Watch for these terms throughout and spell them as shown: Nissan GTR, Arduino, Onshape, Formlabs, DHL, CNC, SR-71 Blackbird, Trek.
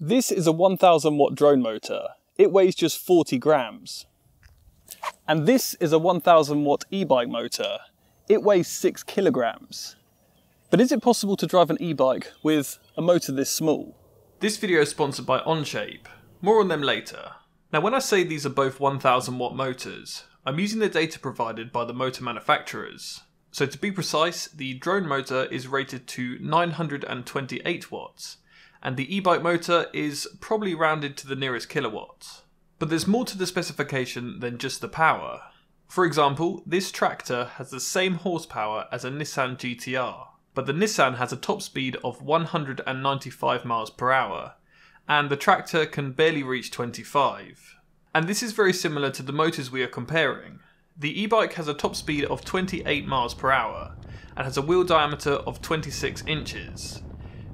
This is a 1000 watt drone motor. It weighs just 40 grams. And this is a 1000 watt e-bike motor. It weighs 6 kilograms. But is it possible to drive an e-bike with a motor this small? This video is sponsored by Onshape. More on them later. Now, when I say these are both 1000 watt motors, I'm using the data provided by the motor manufacturers. So to be precise, the drone motor is rated to 928 watts, and the e-bike motor is probably rounded to the nearest kilowatt. But there's more to the specification than just the power. For example, this tractor has the same horsepower as a Nissan GTR, but the Nissan has a top speed of 195 miles per hour, and the tractor can barely reach 25. And this is very similar to the motors we are comparing. The e-bike has a top speed of 28 miles per hour, and has a wheel diameter of 26 inches.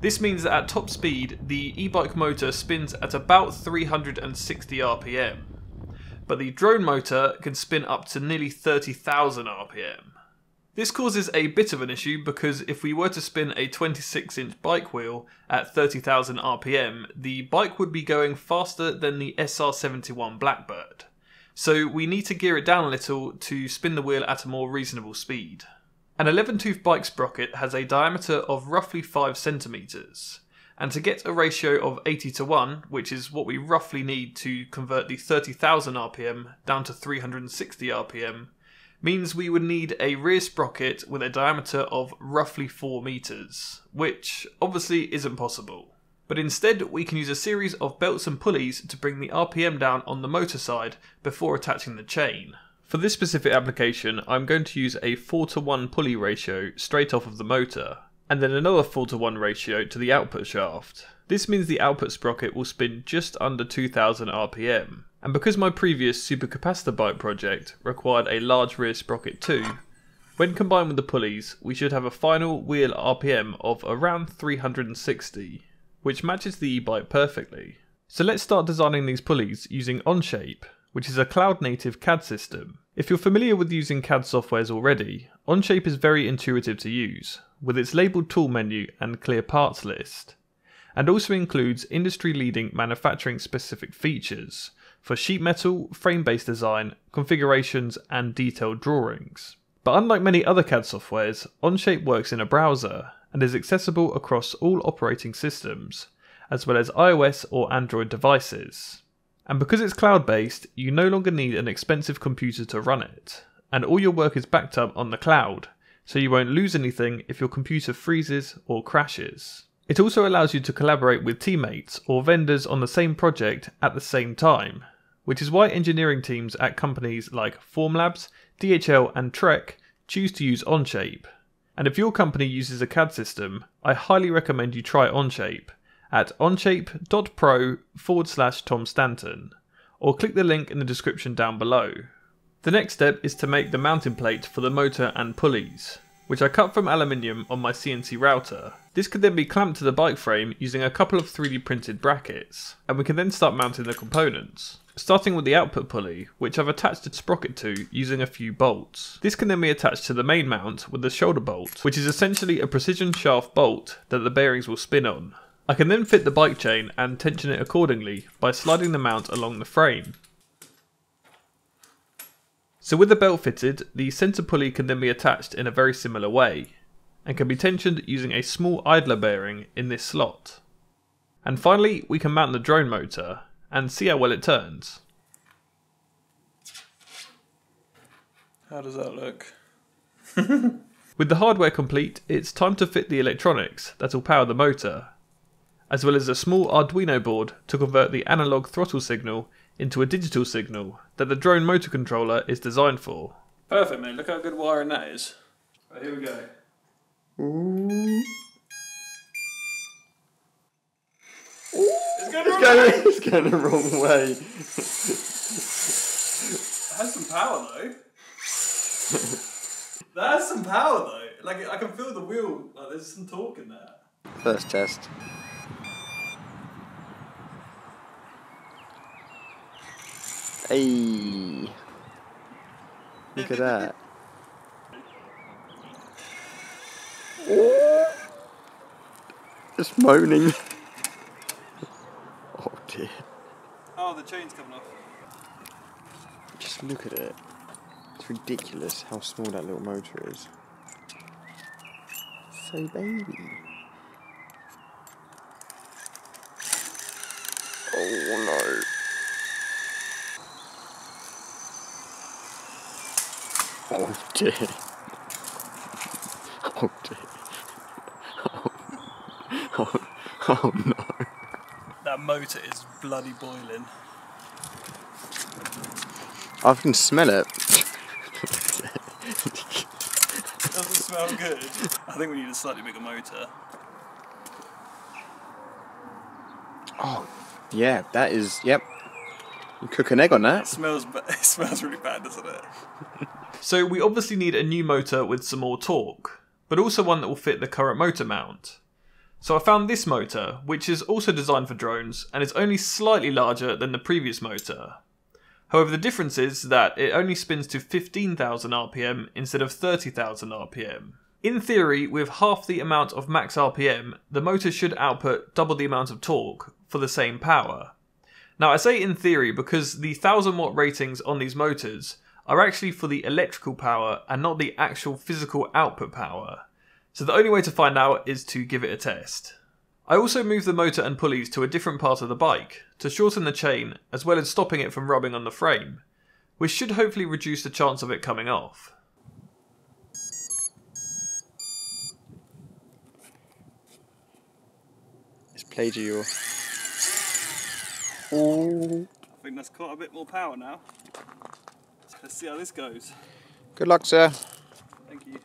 This means that at top speed, the e-bike motor spins at about 360 RPM, but the drone motor can spin up to nearly 30,000 RPM. This causes a bit of an issue because if we were to spin a 26-inch bike wheel at 30,000 RPM, the bike would be going faster than the SR-71 Blackbird. So we need to gear it down a little to spin the wheel at a more reasonable speed. An 11-tooth bike sprocket has a diameter of roughly 5 centimeters, and to get a ratio of 80 to 1, which is what we roughly need to convert the 30,000 RPM down to 360 RPM, means we would need a rear sprocket with a diameter of roughly 4 meters, which obviously isn't possible. But instead we can use a series of belts and pulleys to bring the RPM down on the motor side before attaching the chain. For this specific application, I'm going to use a 4:1 pulley ratio straight off of the motor, and then another 4:1 ratio to the output shaft. This means the output sprocket will spin just under 2000 RPM, and because my previous supercapacitor bike project required a large rear sprocket too, when combined with the pulleys, we should have a final wheel RPM of around 360, which matches the e-bike perfectly. So let's start designing these pulleys using Onshape, which is a cloud-native CAD system. If you're familiar with using CAD softwares already, Onshape is very intuitive to use, with its labelled tool menu and clear parts list, and also includes industry-leading manufacturing-specific features for sheet metal, frame-based design, configurations, and detailed drawings. But unlike many other CAD softwares, Onshape works in a browser and is accessible across all operating systems, as well as iOS or Android devices. And because it's cloud-based, you no longer need an expensive computer to run it, and all your work is backed up on the cloud, so you won't lose anything if your computer freezes or crashes. It also allows you to collaborate with teammates or vendors on the same project at the same time, which is why engineering teams at companies like Formlabs, DHL and Trek choose to use Onshape. And if your company uses a CAD system, I highly recommend you try Onshape at onshape.pro/Tom Stanton, or click the link in the description down below. The next step is to make the mounting plate for the motor and pulleys, which I cut from aluminium on my CNC router. This could then be clamped to the bike frame using a couple of 3D printed brackets, and we can then start mounting the components, starting with the output pulley, which I've attached a sprocket to using a few bolts. This can then be attached to the main mount with the shoulder bolt, which is essentially a precision shaft bolt that the bearings will spin on. I can then fit the bike chain and tension it accordingly by sliding the mount along the frame. So with the belt fitted, the centre pulley can then be attached in a very similar way, and can be tensioned using a small idler bearing in this slot. And finally, we can mount the drone motor and see how well it turns. How does that look? With the hardware complete, it's time to fit the electronics that will power the motor, as well as a small Arduino board to convert the analog throttle signal into a digital signal that the drone motor controller is designed for. Perfect, mate, look how good wiring that is. Right, here we go. Ooh. It's going the wrong way. It has some power though. That has some power though. Like, I can feel the wheel, like there's some torque in there. First test. Hey, look at that. It's moaning. did. Oh, the chain's coming off. Just look at it. It's ridiculous how small that little motor is. So baby. Oh no. Oh dear. Oh dear. Oh no. That motor is bloody boiling. I can smell it. Doesn't smell good. I think we need a slightly bigger motor. Oh, yeah, that is, yep. You cook an egg on that. It smells really bad, doesn't it? So we obviously need a new motor with some more torque, but also one that will fit the current motor mount. So I found this motor, which is also designed for drones and is only slightly larger than the previous motor. However, the difference is that it only spins to 15,000 RPM instead of 30,000 RPM. In theory, with half the amount of max RPM, the motor should output double the amount of torque for the same power. Now I say in theory because the 1000 watt ratings on these motors are actually for the electrical power and not the actual physical output power. So the only way to find out is to give it a test. I also moved the motor and pulleys to a different part of the bike to shorten the chain as well as stopping it from rubbing on the frame, which should hopefully reduce the chance of it coming off. It's plagiarism. Oh. I think that's quite a bit more power now. Let's see how this goes. Good luck, sir. Thank you.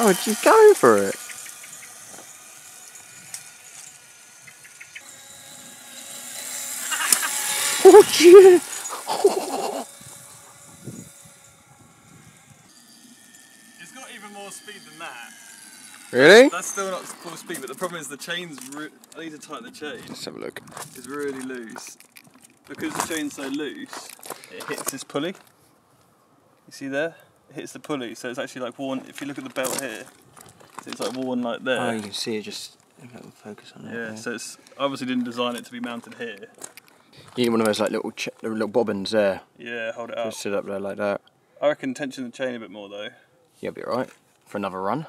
Oh, just go for it. Oh, yeah. Oh. It's got even more speed than that. Really? That's still not full speed, but the problem is the chain's... I need to tighten the chain. Let's have a look. It's really loose. Because the chain's so loose, it hits this pulley. You see there? Hits the pulley, so it's actually like worn. If you look at the belt here, so it's like worn like there. Oh, you can see it, just a little focus on it. Yeah, there. So it's obviously didn't design it to be mounted here. You need one of those like little bobbins there. Yeah, hold it up. Just sit up there like that. I reckon tension the chain a bit more though. You'll be right for another run.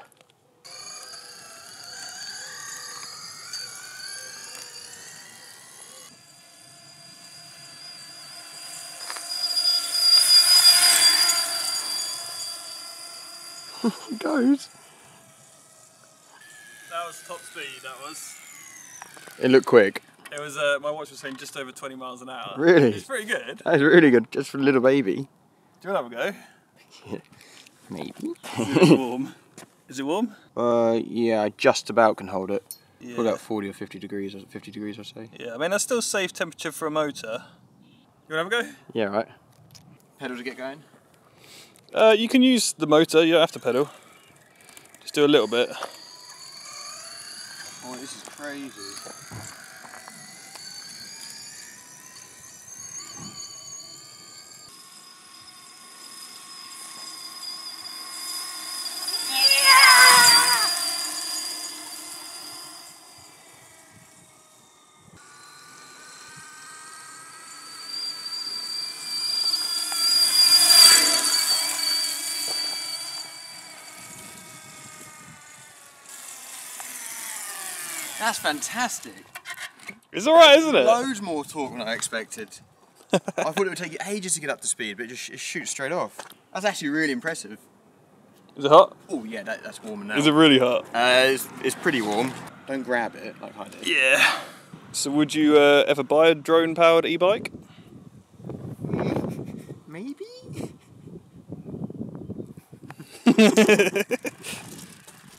It goes. That was top speed, that was. It looked quick. It was, my watch was saying just over 20 miles an hour. Really? It's pretty good. That is really good, just for a little baby. Do you want to have a go? Maybe. Is it warm? Is it warm? Yeah, I just about can hold it. Yeah. Probably about 40 or 50 degrees, or 50 degrees or so. Yeah, I mean, that's still safe temperature for a motor. You want to have a go? Yeah, right. Pedal to get going. You can use the motor, you don't have to pedal. Just do a little bit. Oh, this is crazy. That's fantastic. It's alright, isn't it? Loads more torque than I expected. I thought it would take you ages to get up to speed, but it just shoots straight off. That's actually really impressive. Is it hot? Oh yeah, that's warm now. Is it really hot? It's pretty warm. Don't grab it like I did. Yeah. So would you ever buy a drone-powered e-bike? Maybe?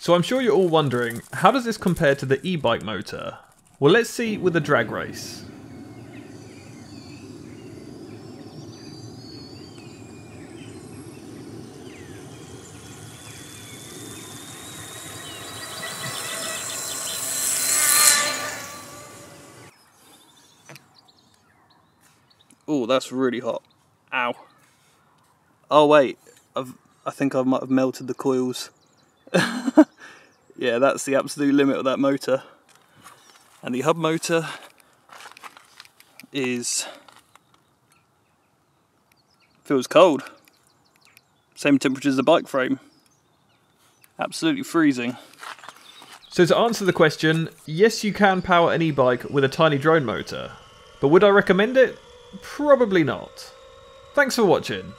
So I'm sure you're all wondering, how does this compare to the e-bike motor? Well, let's see with a drag race. Oh, that's really hot. Ow. Oh wait, I think I might have melted the coils. Yeah, that's the absolute limit of that motor. And the hub motor is... feels cold. Same temperature as the bike frame. Absolutely freezing. So to answer the question, yes, you can power an e-bike with a tiny drone motor. But would I recommend it? Probably not. Thanks for watching.